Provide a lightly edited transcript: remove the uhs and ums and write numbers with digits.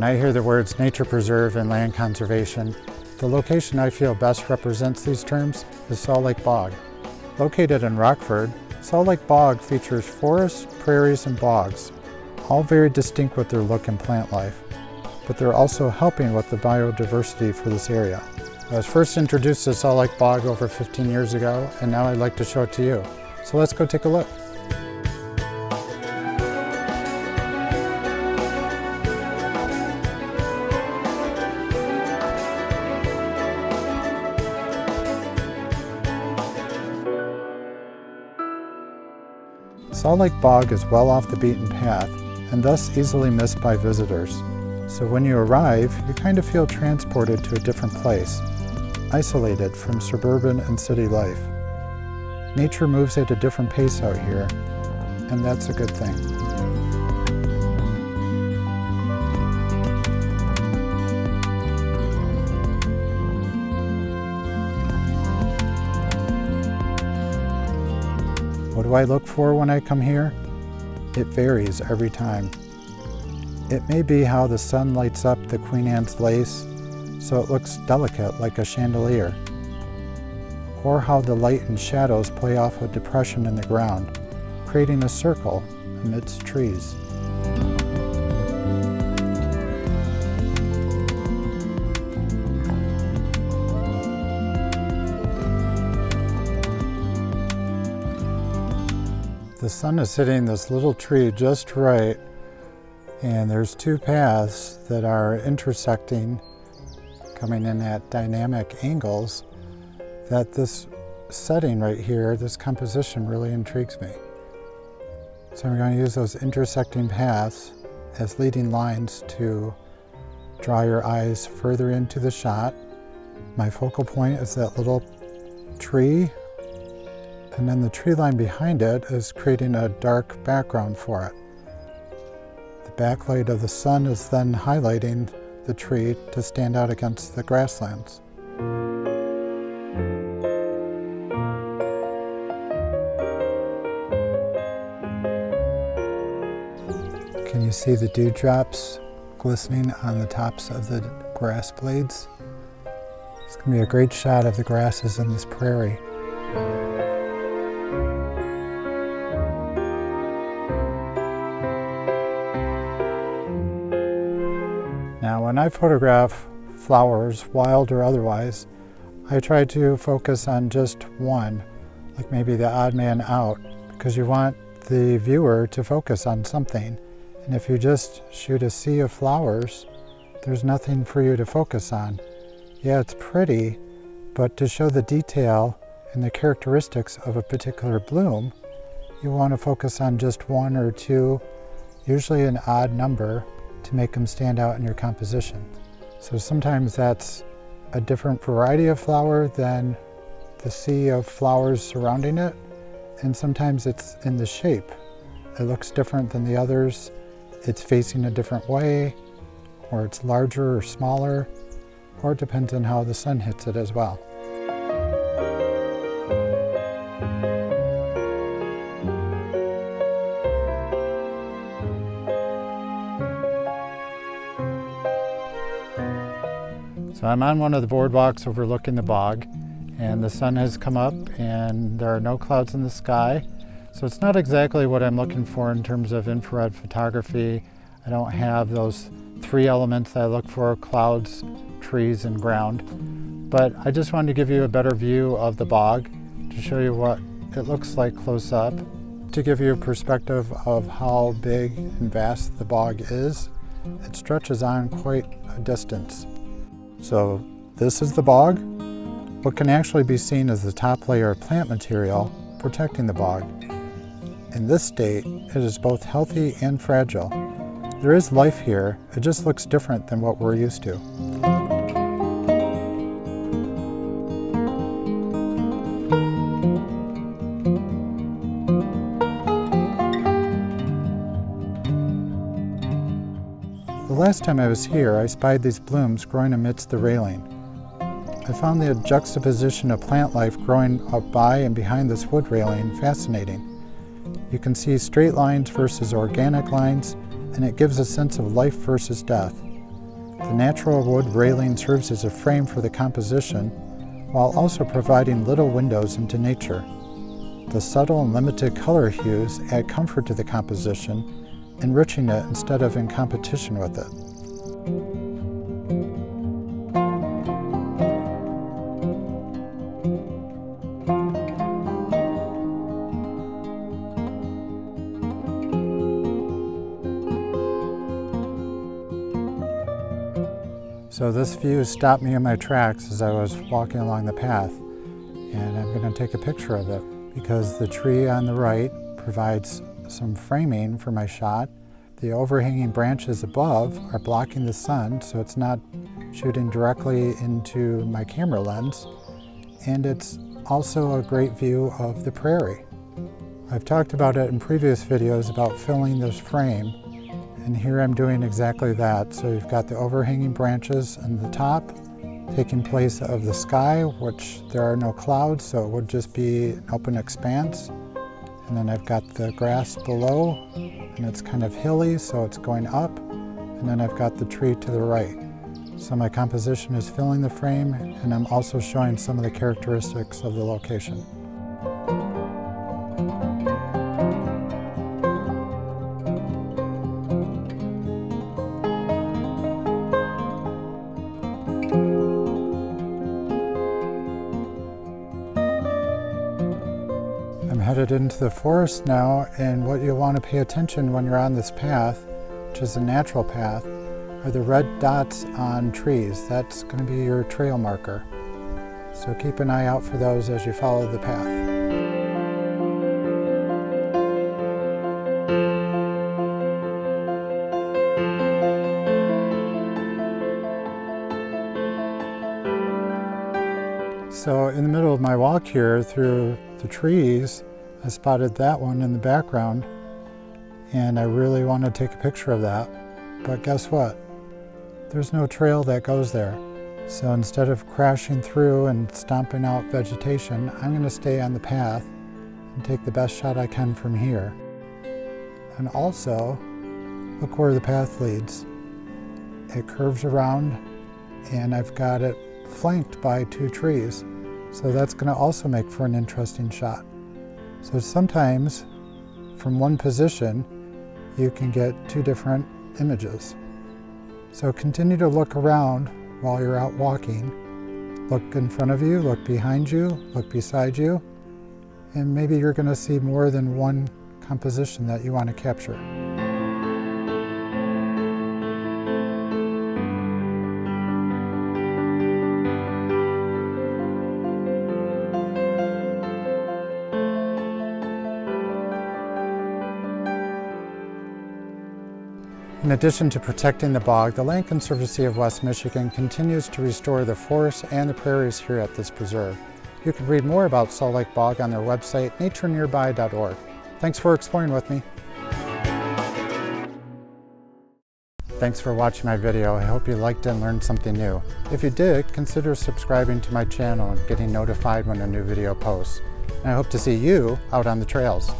When I hear the words nature preserve and land conservation, the location I feel best represents these terms is Saul Lake Bog. Located in Rockford, Saul Lake Bog features forests, prairies, and bogs, all very distinct with their look and plant life, but they're also helping with the biodiversity for this area. I was first introduced to Saul Lake Bog over 15 years ago, and now I'd like to show it to you. So let's go take a look. Saul Lake Bog is well off the beaten path and thus easily missed by visitors. So when you arrive, you kind of feel transported to a different place, isolated from suburban and city life. Nature moves at a different pace out here, and that's a good thing. What do I look for when I come here? It varies every time. It may be how the sun lights up the Queen Anne's lace so it looks delicate like a chandelier, or how the light and shadows play off a depression in the ground, creating a circle amidst trees. The sun is hitting this little tree just right, and there's two paths that are intersecting, coming in at dynamic angles, that this setting right here, this composition really intrigues me. So I'm going to use those intersecting paths as leading lines to draw your eyes further into the shot. My focal point is that little tree, and then the tree line behind it is creating a dark background for it. The backlight of the sun is then highlighting the tree to stand out against the grasslands. Can you see the dewdrops glistening on the tops of the grass blades? It's going to be a great shot of the grasses in this prairie. Now, when I photograph flowers, wild or otherwise, I try to focus on just one, like maybe the odd man out, because you want the viewer to focus on something. And if you just shoot a sea of flowers, there's nothing for you to focus on. Yeah, it's pretty, but to show the detail and the characteristics of a particular bloom, you want to focus on just one or two, usually an odd number, to make them stand out in your composition. So sometimes that's a different variety of flower than the sea of flowers surrounding it, and sometimes it's in the shape. It looks different than the others, it's facing a different way, or it's larger or smaller, or it depends on how the sun hits it as well. So I'm on one of the boardwalks overlooking the bog, and the sun has come up and there are no clouds in the sky. So it's not exactly what I'm looking for in terms of infrared photography. I don't have those three elements that I look for: clouds, trees, and ground. But I just wanted to give you a better view of the bog to show you what it looks like close up, to give you a perspective of how big and vast the bog is. It stretches on quite a distance. So this is the bog. What can actually be seen is the top layer of plant material protecting the bog. In this state, it is both healthy and fragile. There is life here, it just looks different than what we're used to. Last time I was here, I spied these blooms growing amidst the railing. I found the juxtaposition of plant life growing up by and behind this wood railing fascinating. You can see straight lines versus organic lines, and it gives a sense of life versus death. The natural wood railing serves as a frame for the composition, while also providing little windows into nature. The subtle and limited color hues add comfort to the composition, enriching it instead of in competition with it. So this view stopped me in my tracks as I was walking along the path, and I'm going to take a picture of it because the tree on the right provides some framing for my shot. The overhanging branches above are blocking the sun, so it's not shooting directly into my camera lens, and it's also a great view of the prairie. I've talked about it in previous videos about filling this frame, and here I'm doing exactly that. So you've got the overhanging branches on the top, taking place of the sky, which there are no clouds, so it would just be an open expanse. And then I've got the grass below, and it's kind of hilly, so it's going up. And then I've got the tree to the right. So my composition is filling the frame, and I'm also showing some of the characteristics of the location. Headed into the forest now, and what you'll want to pay attention when you're on this path, which is a natural path, are the red dots on trees. That's going to be your trail marker. So keep an eye out for those as you follow the path. So in the middle of my walk here through the trees, I spotted that one in the background, and I really want to take a picture of that. But guess what? There's no trail that goes there. So instead of crashing through and stomping out vegetation, I'm going to stay on the path and take the best shot I can from here. And also, look where the path leads. It curves around, and I've got it flanked by two trees. So that's going to also make for an interesting shot. So sometimes, from one position, you can get two different images. So continue to look around while you're out walking. Look in front of you, look behind you, look beside you, and maybe you're going to see more than one composition that you want to capture. In addition to protecting the bog, the Land Conservancy of West Michigan continues to restore the forests and the prairies here at this preserve. You can read more about Saul Lake Bog on their website, naturenearby.org. Thanks for exploring with me. Thanks for watching my video. I hope you liked and learned something new. If you did, consider subscribing to my channel and getting notified when a new video posts. And I hope to see you out on the trails.